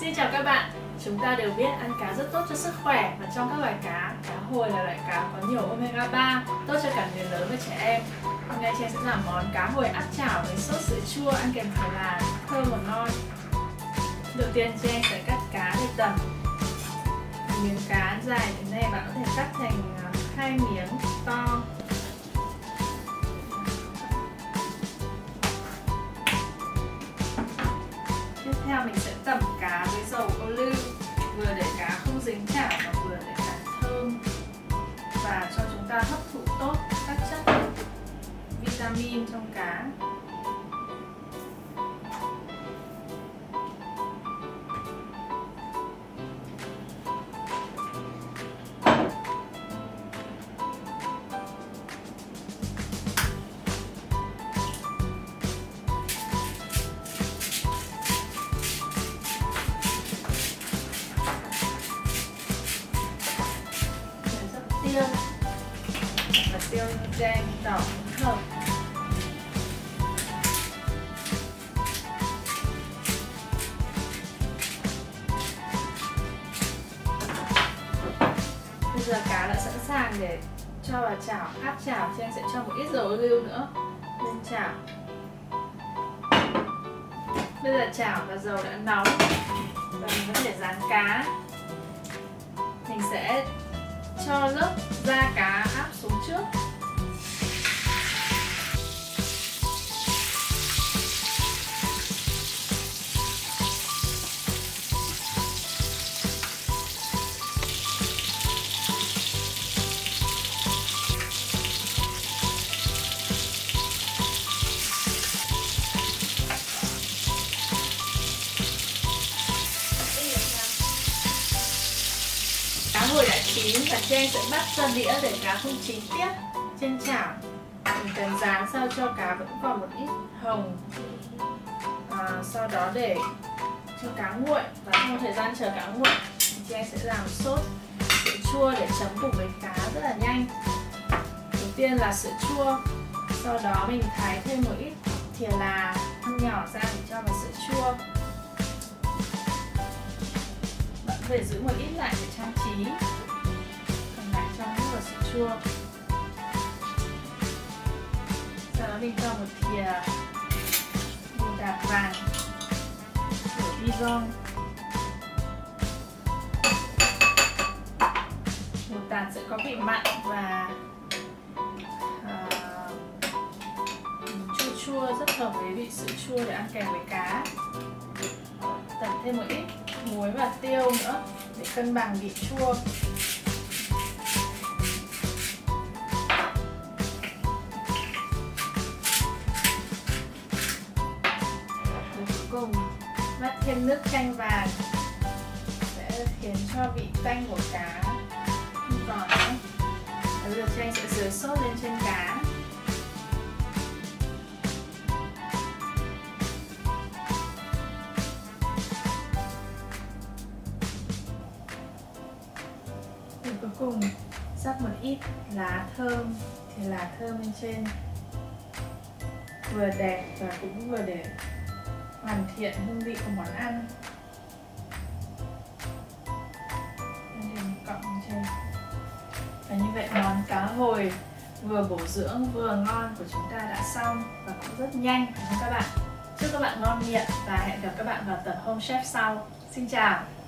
Xin chào các bạn, chúng ta đều biết ăn cá rất tốt cho sức khỏe và trong các loài cá, cá hồi là loại cá có nhiều omega 3, tốt cho cả người lớn và trẻ em. Hôm nay Trang sẽ làm món cá hồi áp chảo với sốt sữa chua ăn kèm khoai lang, thơm và ngon. Đầu tiên Trang sẽ cắt cá để tầm. Miếng cá dài thế này bạn có thể cắt thành 2 miếng to. Tiếp theo mình sẽ tẩm cá với dầu ô liu, vừa để cá không dính chảo và vừa để cá thơm và cho chúng ta hấp thụ tốt các chất vitamin trong cá. Và tiêu đen đỏ hồng. Bây giờ cá đã sẵn sàng để cho vào chảo áp chảo, trên sẽ cho một ít dầu ô liu nữa lên chảo. Bây giờ chảo và dầu đã nóng và mình có thể rán cá. Mình sẽ cho lớp da cá áp xuống trước. Hồi đã chín và Trang sẽ bắt ra đĩa để cá không chín tiếp. Trên chảo mình cần rán sao cho cá vẫn còn một ít hồng, sau đó để cho cá nguội và trong thời gian chờ cá nguội Trang sẽ làm sốt sữa chua để chấm cùng với cá rất là nhanh. Đầu tiên là sữa chua, sau đó mình thái thêm một ít thìa là ăn nhỏ ra để cho vào sữa chua. Để giữ một ít lại để trang trí, còn lại cho nước vào sữa chua. Sau đó mình cho một thìa mù tạt vàng của Dijon. Mù tạt sẽ có vị mặn và chua chua, rất hợp với vị sữa chua để ăn kèm với cá. Tẩm thêm một ít muối và tiêu nữa để cân bằng vị chua. Và cuối cùng vắt thêm nước chanh vàng sẽ khiến cho vị tanh của cá không còn nữa. Bây giờ Trang sẽ rưới sốt lên trên cá. Cuối cùng rắc một ít lá thơm, thì lá thơm lên trên vừa đẹp và cũng vừa để hoàn thiện hương vị của món ăn. Nên mình cộng lên trên. Và như vậy món cá hồi vừa bổ dưỡng vừa ngon của chúng ta đã xong và cũng rất nhanh đúng không các bạn? Chúc các bạn ngon miệng và hẹn gặp các bạn vào tập Home Chef sau. Xin chào!